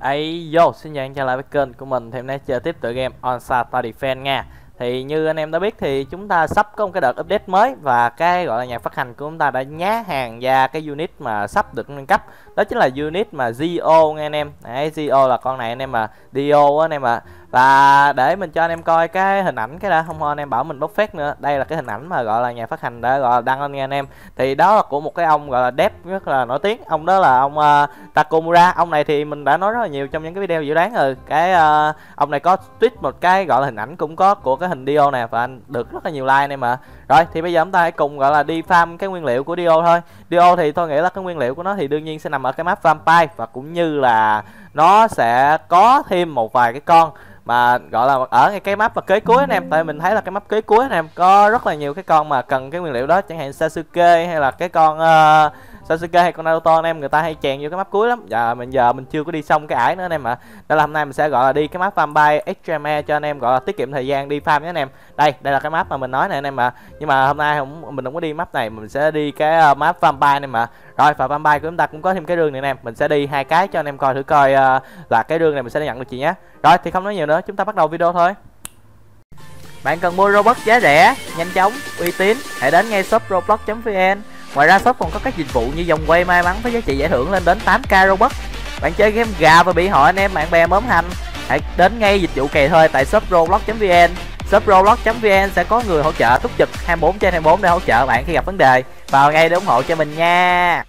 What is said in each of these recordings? Ấy vô, xin chào anh trở lại với kênh của mình. Thì hôm nay chơi tiếp tựa game All Star Tower Defense nha. Thì như anh em đã biết thì chúng ta sắp có một cái đợt update mới, và cái gọi là nhà phát hành của chúng ta đã nhá hàng ra cái unit mà sắp được nâng cấp. Đó chính là unit mà Dio nghe anh em. Đấy, Dio là con này anh em, mà Dio anh em ạ. Và để mình cho anh em coi cái hình ảnh cái đã, không thôi anh em bảo mình bốc phét nữa. Đây là cái hình ảnh mà gọi là nhà phát hành đã gọi là đăng lên nghe anh em. Thì đó là của một cái ông gọi là dev rất là nổi tiếng. Ông đó là ông Takomura. Ông này thì mình đã nói rất là nhiều trong những cái video dự đoán rồi. Cái ông này có tweet một cái gọi là hình ảnh cũng có của cái hình Dio nè, và anh được rất là nhiều like anh em ạ. Rồi thì bây giờ chúng ta hãy cùng gọi là đi farm cái nguyên liệu của Dio thôi. Dio thì tôi nghĩ là cái nguyên liệu của nó thì đương nhiên sẽ nằm ở cái map Vampire, và cũng như là nó sẽ có thêm một vài cái con mà gọi là ở ngay cái map mà kế cuối anh em. Tại mình thấy là cái map kế cuối anh em có rất là nhiều cái con mà cần cái nguyên liệu đó, chẳng hạn Sasuke hay là cái con Sasuke hay con Naruto anh em, người ta hay chèn vô cái map cuối lắm. Và giờ mình chưa có đi xong cái ải nữa anh em ạ. Đó là hôm nay mình sẽ gọi là đi cái map Vampire Extreme cho anh em, gọi là tiết kiệm thời gian đi farm nhé anh em. Đây là cái map mà mình nói này anh em ạ. Nhưng mà hôm nay mình không có đi map này, mình sẽ đi cái map Vampire anh em ạ. Rồi, và Vampire của chúng ta cũng có thêm cái rương này anh em. Mình sẽ đi hai cái cho anh em coi thử coi là cái rương này mình sẽ nhận được gì nhé. Rồi thì không nói nhiều nữa, chúng ta bắt đầu video thôi. Bạn cần mua Robux giá rẻ, nhanh chóng, uy tín, hãy đến ngay shop roblox.vn. Ngoài ra shop còn có các dịch vụ như vòng quay may mắn với giá trị giải thưởng lên đến 8k Robux. Bạn chơi game gà và bị hội anh em bạn bè mớm hành, hãy đến ngay dịch vụ kèo thôi tại shop roblox.vn. Shop roblox.vn sẽ có người hỗ trợ túc trực 24/24 để hỗ trợ bạn khi gặp vấn đề. Vào ngay để ủng hộ cho mình nha.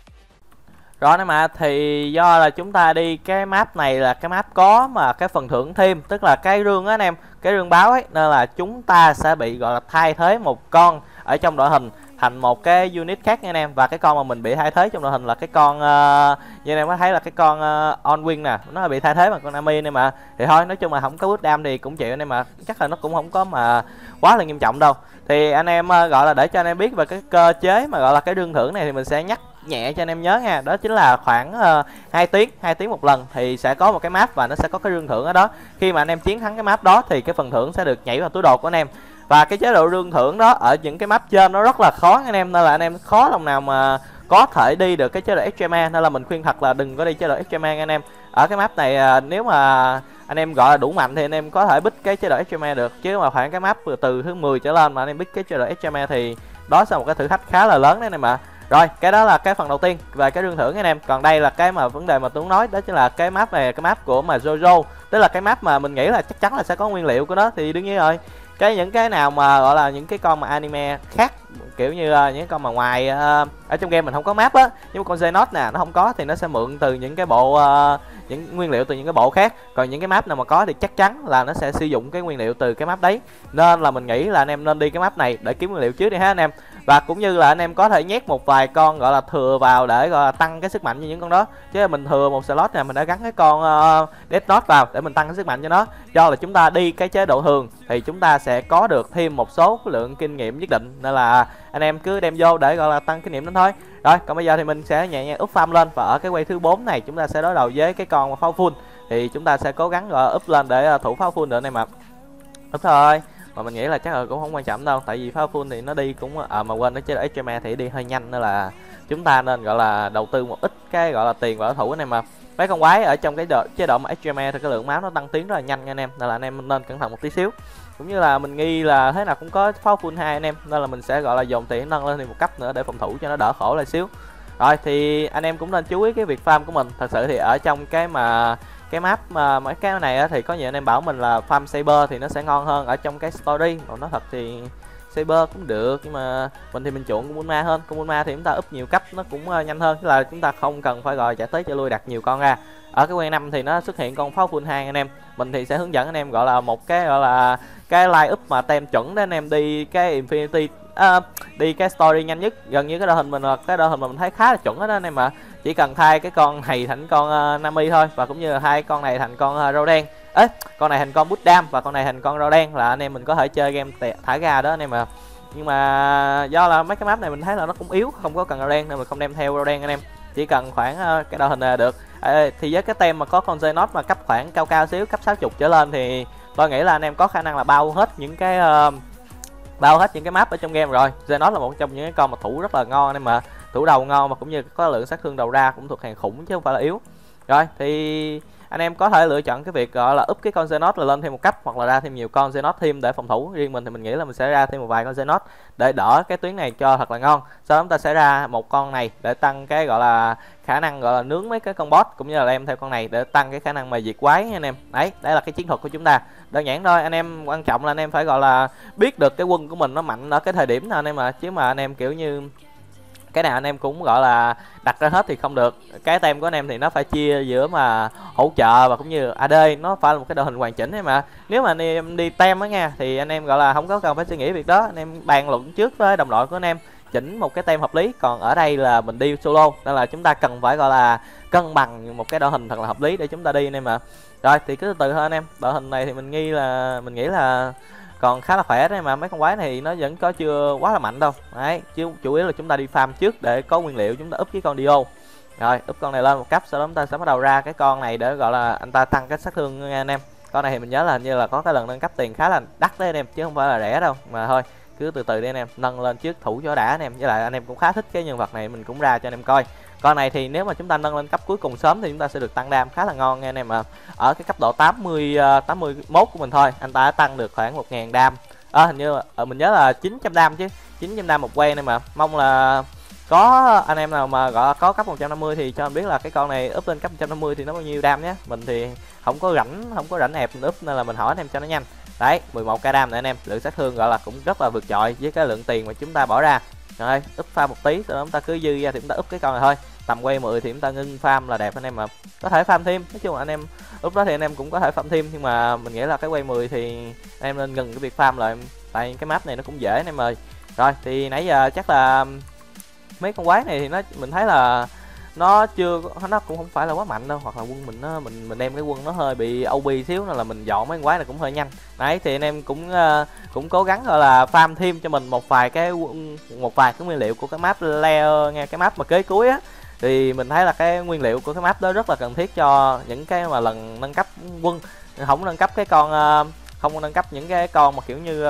Rồi nè mà thì do là chúng ta đi cái map này là cái map có mà cái phần thưởng thêm, tức là cái rương á anh em, cái rương báo ấy, nên là chúng ta sẽ bị gọi là thay thế một con ở trong đội hình thành một cái unit khác nha anh em. Và cái con mà mình bị thay thế trong đội hình là cái con như anh em có thấy là cái con on wing nè, nó bị thay thế bằng con Nami anh em ạ. Thì thôi nói chung là không có boost dam thì cũng chịu anh em ạ, chắc là nó cũng không có mà quá là nghiêm trọng đâu. Thì anh em gọi là để cho anh em biết về cái cơ chế mà gọi là cái đương thưởng này thì mình sẽ nhắc nhẹ cho anh em nhớ nha. Đó chính là khoảng 2 tiếng một lần thì sẽ có một cái map và nó sẽ có cái đương thưởng ở đó. Khi mà anh em chiến thắng cái map đó thì cái phần thưởng sẽ được nhảy vào túi đồ của anh em. Và cái chế độ rương thưởng đó ở những cái map trên nó rất là khó anh em, nên là anh em khó lòng nào mà có thể đi được cái chế độ Extreme, nên là mình khuyên thật là đừng có đi chế độ Extreme anh em. Ở cái map này nếu mà anh em gọi là đủ mạnh thì anh em có thể bích cái chế độ Extreme được, chứ mà khoảng cái map từ thứ 10 trở lên mà anh em bích cái chế độ Extreme thì đó sẽ một cái thử thách khá là lớn đấy anh em ạ. Rồi, cái đó là cái phần đầu tiên về cái rương thưởng anh em. Còn đây là cái mà vấn đề mà tôi muốn nói, đó chính là cái map này, cái map của mà Jojo, tức là cái map mà mình nghĩ là chắc chắn là sẽ có nguyên liệu của nó. Thì đương nhiên rồi, cái những cái nào mà gọi là những cái con mà anime khác, kiểu như những con mà ngoài ở trong game mình không có map á, nhưng mà con Zenot nè nó không có thì nó sẽ mượn từ những cái bộ những nguyên liệu từ những cái bộ khác. Còn những cái map nào mà có thì chắc chắn là nó sẽ sử dụng cái nguyên liệu từ cái map đấy, nên là mình nghĩ là anh em nên đi cái map này để kiếm nguyên liệu trước đi ha anh em. Và cũng như là anh em có thể nhét một vài con gọi là thừa vào để gọi là tăng cái sức mạnh cho những con đó. Chứ mình thừa một slot này mình đã gắn cái con Death Note vào để mình tăng cái sức mạnh cho nó. Do là chúng ta đi cái chế độ thường thì chúng ta sẽ có được thêm một số lượng kinh nghiệm nhất định, nên là anh em cứ đem vô để gọi là tăng kinh nghiệm đến thôi. Rồi, còn bây giờ thì mình sẽ nhẹ nhàng up farm lên, và ở cái quay thứ 4 này chúng ta sẽ đối đầu với cái con pháo full. Thì chúng ta sẽ cố gắng gọi là up lên để thủ pháo full được anh em ạ. Up thôi. Mà mình nghĩ là chắc là cũng không quan trọng đâu, tại vì pháo full thì nó đi cũng mà quên nó chế độ Extreme thì đi hơi nhanh, nên là chúng ta nên gọi là đầu tư một ít cái gọi là tiền vào thủ anh em ạ. Mấy con quái ở trong cái chế độ mà Extreme thì cái lượng máu nó tăng tiến rất là nhanh nha anh em, nên là anh em nên cẩn thận một tí xíu. Cũng như là mình nghi là thế nào cũng có pháo full 2 anh em, nên là mình sẽ gọi là dồn tiền nâng lên thêm một cấp nữa để phòng thủ cho nó đỡ khổ lại xíu. Rồi thì anh em cũng nên chú ý cái việc farm của mình. Thật sự thì ở trong cái mà cái map mà mấy cái này thì có nhiều anh em bảo mình là farm Saber thì nó sẽ ngon hơn ở trong cái story. Còn nói thật thì Saber cũng được, nhưng mà mình thì mình chuộng con Bulma hơn. Con Bulma thì chúng ta up nhiều cấp nó cũng nhanh hơn, tức là chúng ta không cần phải gọi chạy tới chạy lui đặt nhiều con ra. Ở cái quay 5 thì nó xuất hiện con pháo full 2 anh em. Mình thì sẽ hướng dẫn anh em gọi là một cái gọi là cái line up mà tem chuẩn để anh em đi cái Infinity đi cái story nhanh nhất. Gần như cái đội hình mình là cái đội hình mà mình thấy khá là chuẩn hết đó anh em ạ. Chỉ cần thay cái con này thành con Nami thôi, và cũng như là hai con này thành con rau đen. Ê, con này thành con bút đam và con này thành con rau đen là anh em mình có thể chơi game thả gà đó anh em ạ. Nhưng mà do là mấy cái map này mình thấy là nó cũng yếu, không có cần rau đen nên mình không đem theo rau đen anh em. Chỉ cần khoảng cái đội hình là được. Thì với cái tem mà có con Zenot mà cấp khoảng cao cao xíu, cấp 60 trở lên thì tôi nghĩ là anh em có khả năng là bao hết những cái map ở trong game rồi. Zenot là một trong những cái con mà thủ rất là ngon anh em ạ. Thủ đầu ngon mà cũng như có lượng sát thương đầu ra cũng thuộc hàng khủng chứ không phải là yếu. Rồi thì anh em có thể lựa chọn cái việc gọi là up cái con Zenot là lên thêm một cấp hoặc là ra thêm nhiều con Zenot thêm để phòng thủ. Riêng mình thì mình nghĩ là mình sẽ ra thêm một vài con Zenot để đỡ cái tuyến này cho thật là ngon. Sau đó chúng ta sẽ ra một con này để tăng cái gọi là khả năng gọi là nướng mấy cái con boss, cũng như là đem theo con này để tăng cái khả năng mà diệt quái nha anh em. Đấy, đây là cái chiến thuật của chúng ta. Đơn giản thôi anh em, quan trọng là anh em phải gọi là biết được cái quân của mình nó mạnh ở cái thời điểm nào anh em ạ. Chứ mà anh em kiểu như cái nào anh em cũng gọi là đặt ra hết thì không được. Cái tem của anh em thì nó phải chia giữa mà hỗ trợ và cũng như AD, nó phải là một cái đội hình hoàn chỉnh ấy mà. Nếu mà anh em đi tem á nha thì anh em gọi là không có cần phải suy nghĩ việc đó, anh em bàn luận trước với đồng đội của anh em chỉnh một cái tem hợp lý. Còn ở đây là mình đi solo nên là chúng ta cần phải gọi là cân bằng một cái đội hình thật là hợp lý để chúng ta đi anh em ạ. Rồi thì cứ từ từ thôi anh em. Đội hình này thì mình nghĩ là còn khá là khỏe đấy mà, mấy con quái này nó vẫn có chưa quá là mạnh đâu. Đấy, chứ chủ yếu là chúng ta đi farm trước để có nguyên liệu chúng ta úp với con Dio. Rồi, úp con này lên một cấp, sau đó chúng ta sẽ bắt đầu ra cái con này để gọi là anh ta tăng cái sát thương nha anh em. Con này thì mình nhớ là hình như là có cái lần nâng cấp tiền khá là đắt đấy anh em, chứ không phải là rẻ đâu. Mà thôi, cứ từ từ đi anh em, nâng lên trước thủ cho đã anh em. Với lại anh em cũng khá thích cái nhân vật này, mình cũng ra cho anh em coi. Con này thì nếu mà chúng ta nâng lên cấp cuối cùng sớm thì chúng ta sẽ được tăng đam khá là ngon nha anh em ạ. Ở cái cấp độ 81 của mình thôi, anh ta đã tăng được khoảng 1000 đam. Hình như mình nhớ là 900 đam chứ. 900 đam một quay anh em ạ. Mong là có anh em nào mà gọi có cấp 150 thì cho anh biết là cái con này up lên cấp 150 thì nó bao nhiêu đam nhé. Mình thì không có rảnh ẹp mình up nên là mình hỏi anh em cho nó nhanh. Đấy, 11k đam nữa anh em. Lượng sát thương gọi là cũng rất là vượt trội với cái lượng tiền mà chúng ta bỏ ra. Rồi, up pha một tí, sau đó chúng ta cứ dư ra thì chúng ta up cái con này thôi. Tầm quay 10 thì chúng ta ngưng farm là đẹp anh em ạ. Có thể farm thêm, nói chung là anh em lúc đó thì anh em cũng có thể farm thêm, nhưng mà mình nghĩ là cái quay 10 thì anh em nên ngừng cái việc farm lại, tại cái map này nó cũng dễ anh em ơi. Rồi thì nãy giờ chắc là mấy con quái này thì mình thấy là nó cũng không phải là quá mạnh đâu, hoặc là quân mình nó mình đem cái quân nó hơi bị OP xíu nên là mình dọn mấy con quái này cũng hơi nhanh. Đấy thì anh em cũng cố gắng gọi là farm thêm cho mình một vài cái nguyên liệu của cái map layer nghe, cái map mà kế cuối á. Thì mình thấy là cái nguyên liệu của cái map đó rất là cần thiết cho những cái mà lần nâng cấp quân. Không nâng cấp những cái con mà kiểu như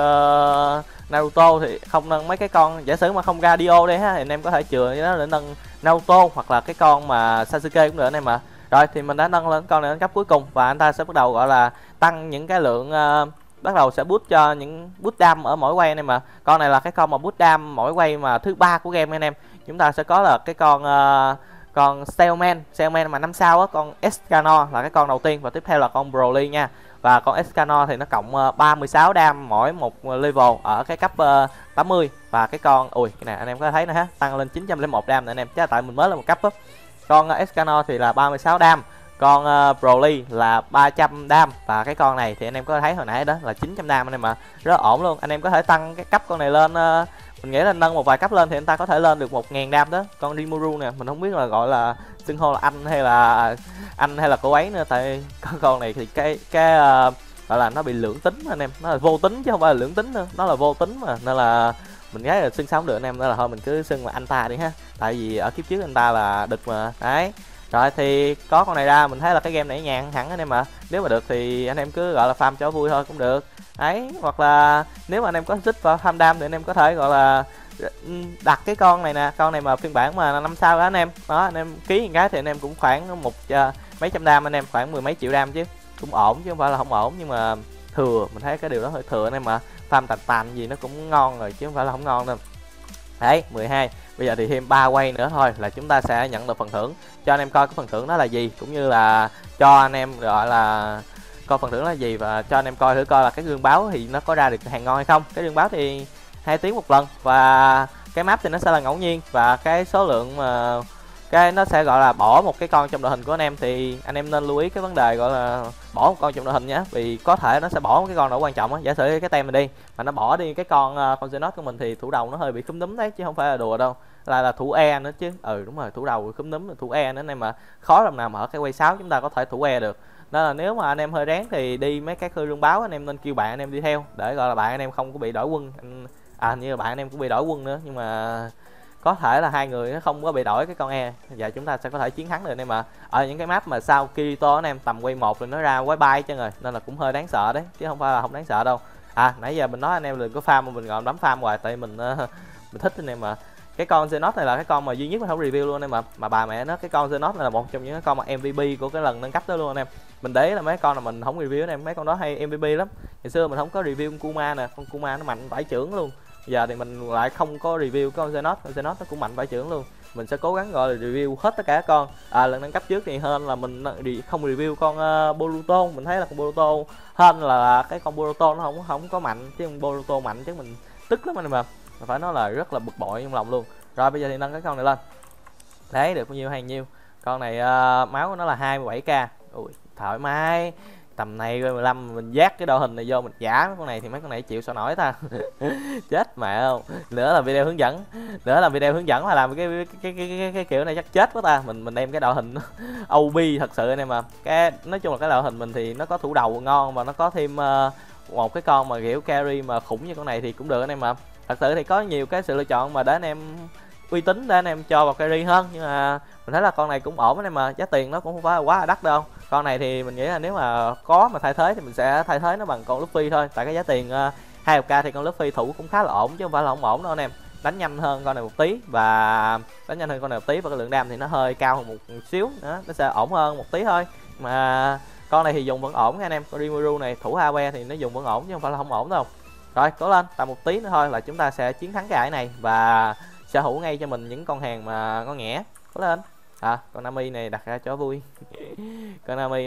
Naruto thì không nâng mấy cái con, giả sử mà không ra Dio đây ha, thì anh em có thể chừa nó để nâng Naruto hoặc là cái con mà Sasuke cũng được anh em ạ. Rồi thì mình đã nâng lên con này nâng cấp cuối cùng và anh ta sẽ bắt đầu gọi là tăng những cái lượng, bắt đầu sẽ boost cho những boost đam ở mỗi quay anh em ạ. Con này là cái con mà boost đam mỗi quay mà thứ 3 của game anh em. Chúng ta sẽ có là cái con Cellman mà năm sau á, con Scano là cái con đầu tiên và tiếp theo là con Broly nha. Và con Scano thì nó cộng 36 đam mỗi một level ở cái cấp 80 và cái con cái này anh em có thấy nè ha, tăng lên 901 đam nè anh em, chứ tại mình mới là một cấp á. Con Scano thì là 36 đam, con Broly là 300 đam và cái con này thì anh em có thấy hồi nãy đó là 900 đam anh em ạ. Rất ổn luôn. Anh em có thể tăng cái cấp con này lên, mình nghĩ là nâng một vài cấp lên thì anh ta có thể lên được 1000 đam đó. Con Rimuru nè, mình không biết là gọi là xưng hô là anh hay là cô ấy nữa, tại con này thì cái gọi là nó bị lưỡng tính anh em, nó là vô tính chứ không phải là lưỡng tính nữa, nó là vô tính mà, nên là mình nghĩ là xưng sao cũng được anh em. Nên là thôi mình cứ xưng là anh ta đi ha, tại vì ở kiếp trước anh ta là địch mà. Đấy. Rồi thì có con này ra mình thấy là cái game này nhàn hẳn anh em ạ. Nếu mà được thì anh em cứ gọi là farm cho vui thôi cũng được. Đấy, hoặc là nếu mà anh em có thích vào farm đam thì anh em có thể gọi là đặt cái con này nè, con này mà phiên bản mà năm sau đó anh em. Đó, anh em ký một cái thì anh em cũng khoảng mấy trăm đam anh em, khoảng mười mấy triệu đam chứ. Cũng ổn chứ không phải là không ổn, nhưng mà thừa, mình thấy cái điều đó hơi thừa anh em ạ. Farm tàn gì nó cũng ngon rồi chứ không phải là không ngon đâu. Đấy, 12. Bây giờ thì thêm 3 quay nữa thôi là chúng ta sẽ nhận được phần thưởng. Cho anh em coi cái phần thưởng đó là gì, cũng như là cho anh em gọi là coi phần thưởng là gì, và cho anh em coi thử coi là cái gương báo thì nó có ra được hàng ngon hay không. Cái gương báo thì 2 tiếng một lần và cái map thì nó sẽ là ngẫu nhiên, và cái số lượng mà cái nó sẽ gọi là bỏ một cái con trong đội hình của anh em thì anh em nên lưu ý cái vấn đề gọi là bỏ một con trong đội hình nhé, vì có thể nó sẽ bỏ một cái con đó quan trọng á. Giả sử cái tem mình đi mà nó bỏ đi cái con Zenot của mình thì thủ đầu nó hơi bị khúm núm đấy, chứ không phải là đùa đâu, là thủ E nữa chứ. Ừ đúng rồi, thủ đầu khúm núm, thủ E nữa anh em ạ. Khó làm nào mà ở cái quay 6 chúng ta có thể thủ E được, nên là nếu mà anh em hơi rén thì đi mấy cái khơi lương báo anh em nên kêu bạn anh em đi theo để gọi là bạn anh em không có bị đổi quân. Hình như là bạn anh em cũng bị đổi quân nữa, nhưng mà có thể là hai người nó không có bị đổi cái con E và chúng ta sẽ có thể chiến thắng được anh em ạ. Ở những cái map mà sau Kirito anh em tầm quay 1 thì nó ra quái bay cho rồi, nên là cũng hơi đáng sợ đấy chứ không phải là không đáng sợ đâu. Nãy giờ mình nói anh em đừng có farm mà mình gọi đấm farm hoài, tại mình thích anh em ạ. Cái con Zenot này là cái con mà duy nhất mình không review luôn anh em ạ. Mà bà mẹ nó, cái con Zenot này là một trong những cái con mà MVP của cái lần nâng cấp đó luôn anh em. Mình để ý là mấy con là mình không review anh em, mấy con đó hay MVP lắm. Ngày xưa mình không có review con Kuma nè, con Kuma nó mạnh vải trưởng luôn. Giờ thì mình lại không có review con Zenot, con Zenot nó cũng mạnh vải trưởng luôn. Mình sẽ cố gắng gọi là review hết tất cả các con. Lần nâng cấp trước thì hơn là mình không review con Boruto. Mình thấy là con Boruto hơn là cái con Boruto nó không có mạnh, chứ con Boruto mạnh chứ mình tức lắm anh em ạ. Phải nói là rất là bực bội trong lòng luôn. Rồi bây giờ thì nâng cái con này lên. Đấy, được bao nhiêu hay nhiêu. Con này máu của nó là 27k. Ui, thoải mái. Tầm này 15 mình giác cái đội hình này vô mình giả mấy con này thì mấy con này chịu sao nổi ta. Chết mẹ không. Nữa là video hướng dẫn. Nữa là video hướng dẫn mà làm cái kiểu này chắc chết quá ta. Mình đem cái đội hình OB thật sự anh em mà. Cái nói chung là cái đội hình mình thì nó có thủ đầu ngon và nó có thêm một cái con mà kiểu carry mà khủng như con này thì cũng được anh em mà. Thật sự thì có nhiều cái sự lựa chọn mà để anh em uy tín, để anh em cho vào carry hơn, nhưng mà mình thấy là con này cũng ổn anh em mà. Giá tiền nó cũng không phải là quá là đắt đâu. Con này thì mình nghĩ là nếu mà có mà thay thế thì mình sẽ thay thế nó bằng con Luffy thôi, tại cái giá tiền 20k thì con Luffy thủ cũng khá là ổn chứ không phải là không ổn đâu anh em. Đánh nhanh hơn con này một tí và cái lượng đam thì nó hơi cao hơn một xíu nữa, nó sẽ ổn hơn một tí thôi. Mà con này thì dùng vẫn ổn nha anh em. Con Rimuru này thủ AoE thì nó dùng vẫn ổn chứ không phải là không ổn đâu. Rồi cố lên, tầm một tí nữa thôi là chúng ta sẽ chiến thắng cái ải này và sở hữu ngay cho mình những con hàng mà ngon nghẻ. Cố lên. Con Nami này đặt ra cho vui. Con Nami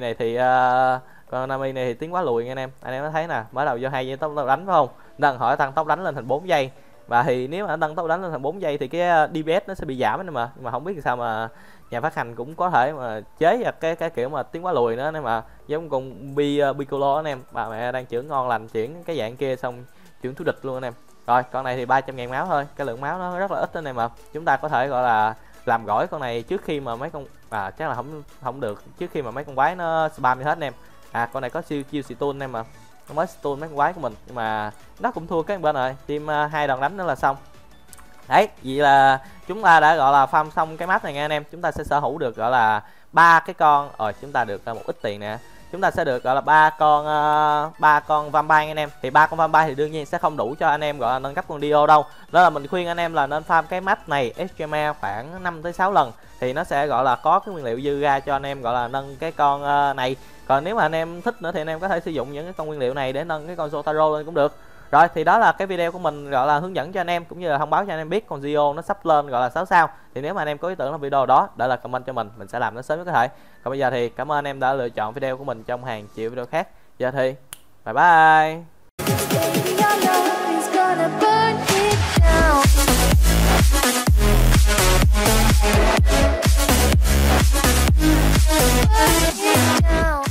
này thì tiến quá lùi nha anh em. Anh em thấy nè, mới đầu vô 2 giây tốc đánh phải không? Đừng hỏi tăng tốc đánh lên thành 4 giây. Và thì nếu mà tăng tốc đánh lên thành 4 giây thì cái DPS nó sẽ bị giảm anh em ạ. Nhưng mà không biết sao mà nhà phát hành cũng có thể mà chế ra cái kiểu mà tiếng quá lùi nữa anh em ạ. Giống con Piccolo anh em, bà mẹ đang chữa ngon lành, chuyển cái dạng kia xong chuyển thủ địch luôn anh em. Rồi con này thì 300.000 máu thôi, cái lượng máu nó rất là ít anh em ạ. Chúng ta có thể gọi là làm gỏi con này trước khi mà mấy con chắc là không được, trước khi mà mấy con quái nó spam hết anh em. Con này có siêu chiêu Situn anh em ạ. Nó mới Situn mấy con quái của mình nhưng mà nó cũng thua cái bên rồi. Team 2 đòn đánh nữa là xong. Đấy, vậy là chúng ta đã gọi là farm xong cái map này nha anh em. Chúng ta sẽ sở hữu được gọi là 3 cái con, rồi chúng ta được một ít tiền nè. Chúng ta sẽ được gọi là 3 con vampire anh em. Thì 3 con vampire thì đương nhiên sẽ không đủ cho anh em gọi là nâng cấp con Dio đâu. Đó là mình khuyên anh em là nên farm cái map này extreme khoảng 5 tới 6 lần thì nó sẽ gọi là có cái nguyên liệu dư ra cho anh em gọi là nâng cái con này. Còn nếu mà anh em thích nữa thì anh em có thể sử dụng những cái con nguyên liệu này để nâng cái con Zotaro lên cũng được. Rồi thì đó là cái video của mình gọi là hướng dẫn cho anh em cũng như là thông báo cho anh em biết con Dio nó sắp lên gọi là 6 sao. Thì nếu mà anh em có ý tưởng làm video đó, để là comment cho mình sẽ làm nó sớm nhất có thể. Còn bây giờ thì cảm ơn anh em đã lựa chọn video của mình trong hàng triệu video khác. Giờ thì bye bye.